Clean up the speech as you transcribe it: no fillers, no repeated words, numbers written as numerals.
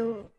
you.